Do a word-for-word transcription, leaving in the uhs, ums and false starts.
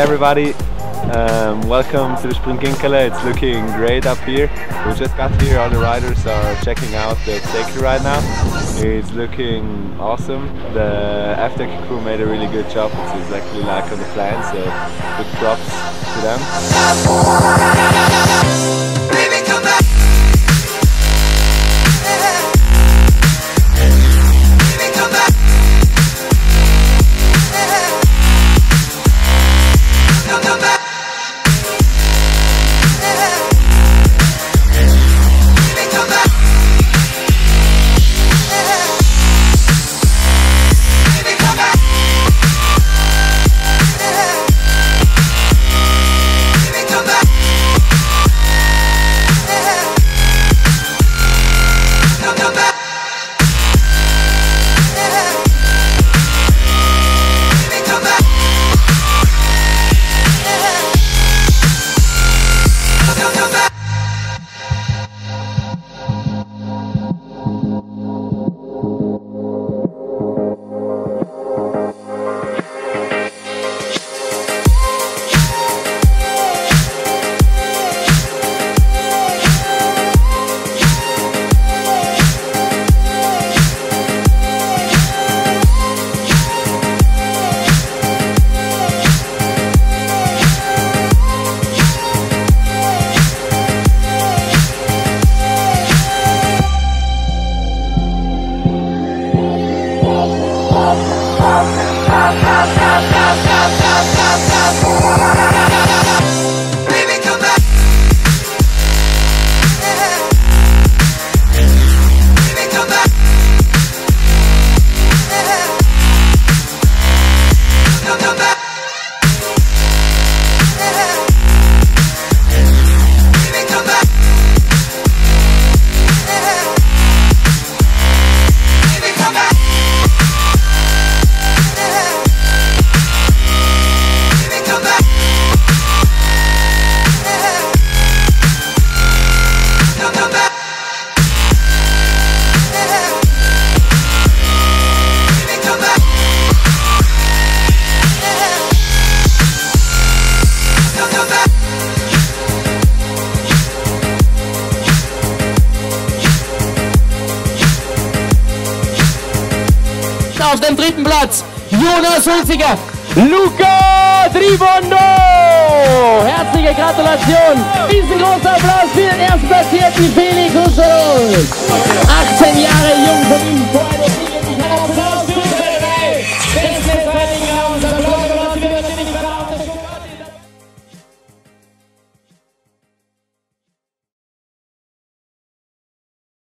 everybody, um, welcome to the Springgingerle. It's looking great up here. We just got here, all the riders are checking out the F-TECH right now. It's looking awesome. The F-TECH crew made a really good job. It's exactly like on the plan, so big props to them. Auf dem dritten Platz Jonas Hunziker, Luca Tribondeau. Herzliche Gratulation, riesengroßer Applaus für den Erstplatzierten Felix Usterud.